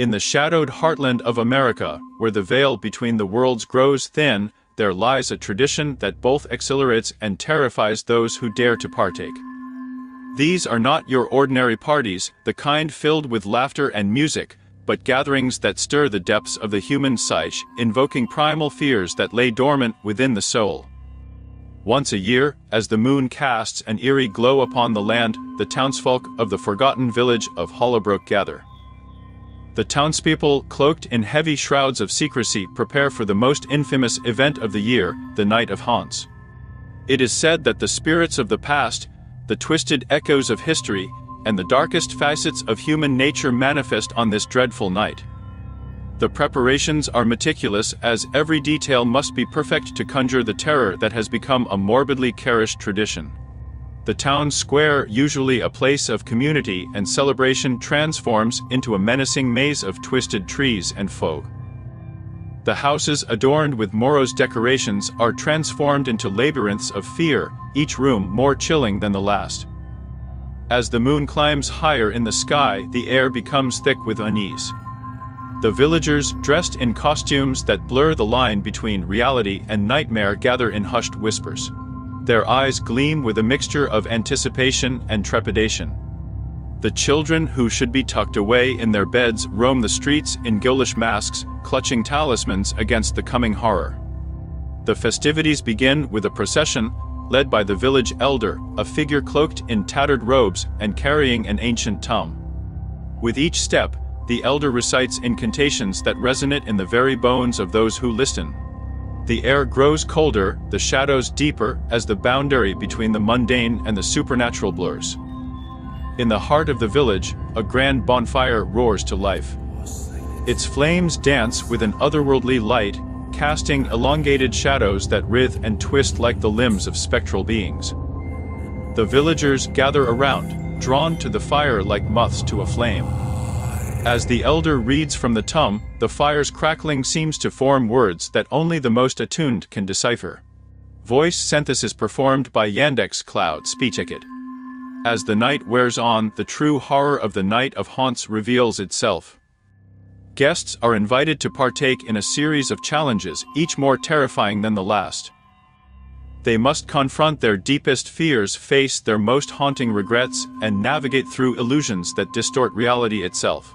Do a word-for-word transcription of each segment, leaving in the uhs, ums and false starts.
In the shadowed heartland of America, where the veil between the worlds grows thin, there lies a tradition that both exhilarates and terrifies those who dare to partake. These are not your ordinary parties, the kind filled with laughter and music, but gatherings that stir the depths of the human psyche, invoking primal fears that lay dormant within the soul. Once a year, as the moon casts an eerie glow upon the land, the townsfolk of the forgotten village of Hollowbrook gather. The townspeople, cloaked in heavy shrouds of secrecy, prepare for the most infamous event of the year, the Night of Haunts. It is said that the spirits of the past, the twisted echoes of history, and the darkest facets of human nature manifest on this dreadful night. The preparations are meticulous, as every detail must be perfect to conjure the terror that has become a morbidly cherished tradition. The town square, usually a place of community and celebration, transforms into a menacing maze of twisted trees and fog. The houses, adorned with Moro's decorations, are transformed into labyrinths of fear, each room more chilling than the last. As the moon climbs higher in the sky, the air becomes thick with unease. The villagers, dressed in costumes that blur the line between reality and nightmare, gather in hushed whispers. Their eyes gleam with a mixture of anticipation and trepidation. The children, who should be tucked away in their beds, roam the streets in ghoulish masks, clutching talismans against the coming horror. The festivities begin with a procession, led by the village elder, a figure cloaked in tattered robes and carrying an ancient tome. With each step, the elder recites incantations that resonate in the very bones of those who listen. The air grows colder, the shadows deeper, as the boundary between the mundane and the supernatural blurs. In the heart of the village, a grand bonfire roars to life. Its flames dance with an otherworldly light, casting elongated shadows that writhe and twist like the limbs of spectral beings. The villagers gather around, drawn to the fire like moths to a flame. As the elder reads from the tome, the fire's crackling seems to form words that only the most attuned can decipher. Voice synthesis performed by Yandex Cloud SpeechKit. As the night wears on, the true horror of the Night of Haunts reveals itself. Guests are invited to partake in a series of challenges, each more terrifying than the last. They must confront their deepest fears, face their most haunting regrets, and navigate through illusions that distort reality itself.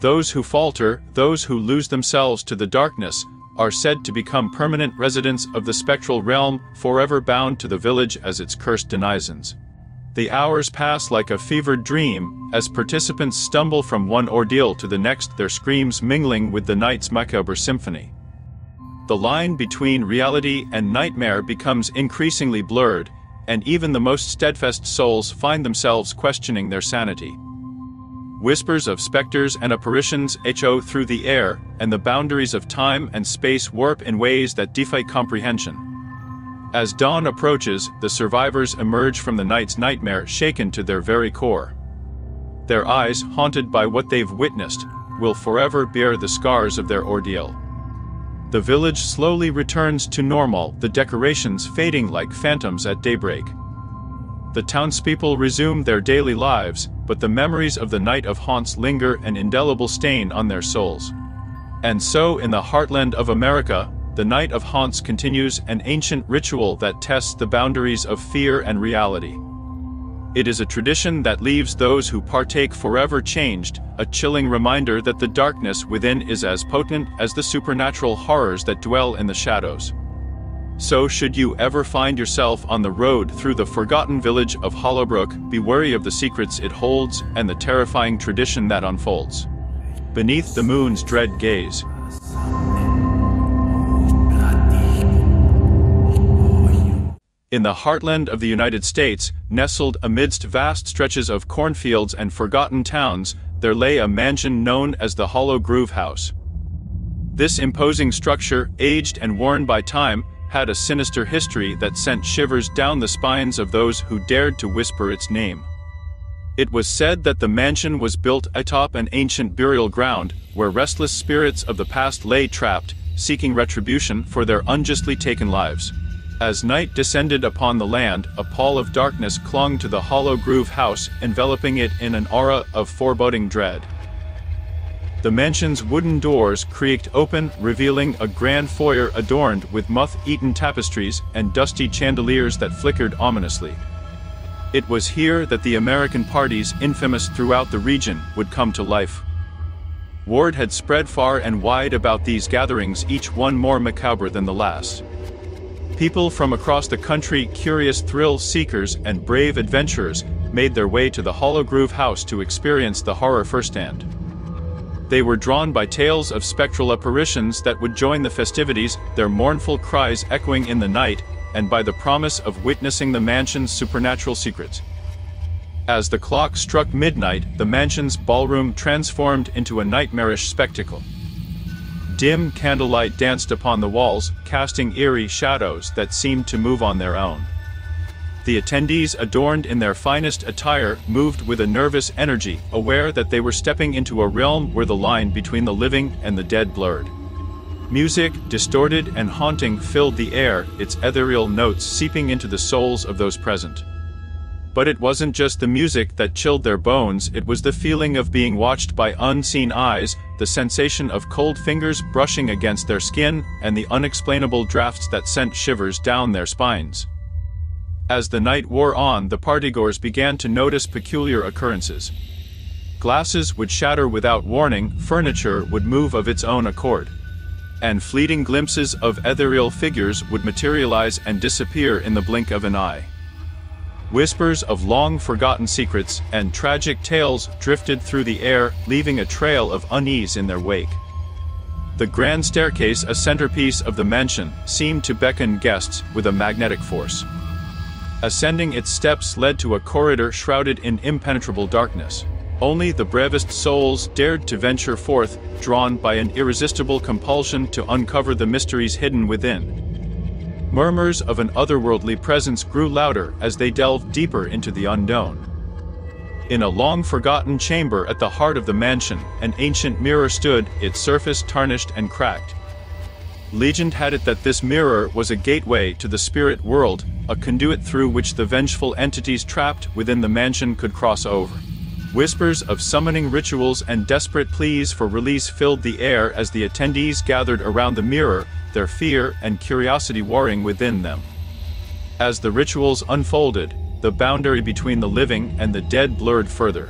Those who falter, those who lose themselves to the darkness, are said to become permanent residents of the spectral realm, forever bound to the village as its cursed denizens. The hours pass like a fevered dream, as participants stumble from one ordeal to the next, their screams mingling with the night's macabre symphony. The line between reality and nightmare becomes increasingly blurred, and even the most steadfast souls find themselves questioning their sanity. Whispers of specters and apparitions echo through the air, and the boundaries of time and space warp in ways that defy comprehension. As dawn approaches, the survivors emerge from the night's nightmare shaken to their very core. Their eyes, haunted by what they've witnessed, will forever bear the scars of their ordeal. The village slowly returns to normal, the decorations fading like phantoms at daybreak. The townspeople resume their daily lives, but the memories of the Night of Haunts linger, an indelible stain on their souls. And so, in the heartland of America, the Night of Haunts continues, an ancient ritual that tests the boundaries of fear and reality. It is a tradition that leaves those who partake forever changed, a chilling reminder that the darkness within is as potent as the supernatural horrors that dwell in the shadows. So, should you ever find yourself on the road through the forgotten village of Hollowbrook, be wary of the secrets it holds and the terrifying tradition that unfolds beneath the moon's dread gaze. In the heartland of the United States, nestled amidst vast stretches of cornfields and forgotten towns, there lay a mansion known as the Hollow Grove House. This imposing structure, aged and worn by time, had a sinister history that sent shivers down the spines of those who dared to whisper its name. It was said that the mansion was built atop an ancient burial ground, where restless spirits of the past lay trapped, seeking retribution for their unjustly taken lives. As night descended upon the land, a pall of darkness clung to the Hollow Grove House, enveloping it in an aura of foreboding dread. The mansion's wooden doors creaked open, revealing a grand foyer adorned with moth-eaten tapestries and dusty chandeliers that flickered ominously. It was here that the American parties infamous throughout the region would come to life. Word had spread far and wide about these gatherings, each one more macabre than the last. People from across the country, curious thrill-seekers and brave adventurers, made their way to the Hollow Grove House to experience the horror firsthand. They were drawn by tales of spectral apparitions that would join the festivities, their mournful cries echoing in the night, and by the promise of witnessing the mansion's supernatural secrets. As the clock struck midnight, the mansion's ballroom transformed into a nightmarish spectacle. Dim candlelight danced upon the walls, casting eerie shadows that seemed to move on their own. The attendees, adorned in their finest attire, moved with a nervous energy, aware that they were stepping into a realm where the line between the living and the dead blurred. Music, distorted and haunting, filled the air, its ethereal notes seeping into the souls of those present. But it wasn't just the music that chilled their bones, it was the feeling of being watched by unseen eyes, the sensation of cold fingers brushing against their skin, and the unexplainable drafts that sent shivers down their spines. As the night wore on, the partygoers began to notice peculiar occurrences. Glasses would shatter without warning, furniture would move of its own accord, and fleeting glimpses of ethereal figures would materialize and disappear in the blink of an eye. Whispers of long-forgotten secrets and tragic tales drifted through the air, leaving a trail of unease in their wake. The grand staircase, a centerpiece of the mansion, seemed to beckon guests with a magnetic force. Ascending its steps led to a corridor shrouded in impenetrable darkness. Only the bravest souls dared to venture forth, drawn by an irresistible compulsion to uncover the mysteries hidden within. Murmurs of an otherworldly presence grew louder as they delved deeper into the unknown. In a long-forgotten chamber at the heart of the mansion, an ancient mirror stood, its surface tarnished and cracked. Legend had it that this mirror was a gateway to the spirit world, a conduit through which the vengeful entities trapped within the mansion could cross over. Whispers of summoning rituals and desperate pleas for release filled the air as the attendees gathered around the mirror, their fear and curiosity warring within them. As the rituals unfolded, the boundary between the living and the dead blurred further.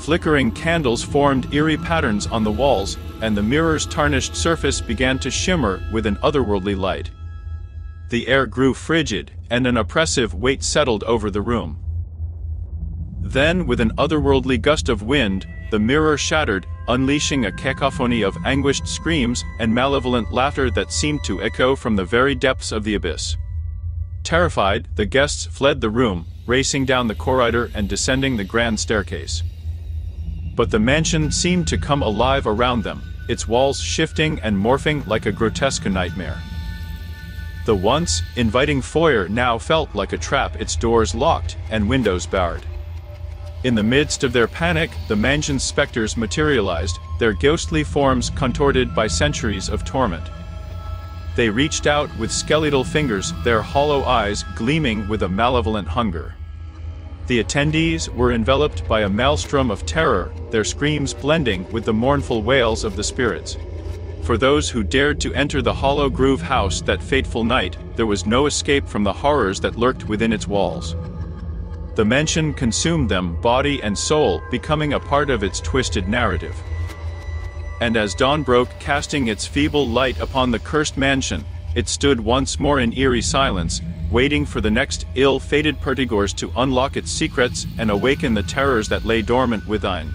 Flickering candles formed eerie patterns on the walls, and the mirror's tarnished surface began to shimmer with an otherworldly light. The air grew frigid, and an oppressive weight settled over the room. Then, with an otherworldly gust of wind, the mirror shattered, unleashing a cacophony of anguished screams and malevolent laughter that seemed to echo from the very depths of the abyss. Terrified, the guests fled the room, racing down the corridor and descending the grand staircase. But the mansion seemed to come alive around them, its walls shifting and morphing like a grotesque nightmare. The once inviting foyer now felt like a trap, its doors locked and windows barred. In the midst of their panic, the mansion's specters materialized, their ghostly forms contorted by centuries of torment. They reached out with skeletal fingers, their hollow eyes gleaming with a malevolent hunger. The attendees were enveloped by a maelstrom of terror, their screams blending with the mournful wails of the spirits. For those who dared to enter the Hollow Grove House that fateful night, there was no escape from the horrors that lurked within its walls. The mansion consumed them, body and soul, becoming a part of its twisted narrative. And as dawn broke, casting its feeble light upon the cursed mansion, it stood once more in eerie silence, waiting for the next ill-fated partygoers to unlock its secrets and awaken the terrors that lay dormant within.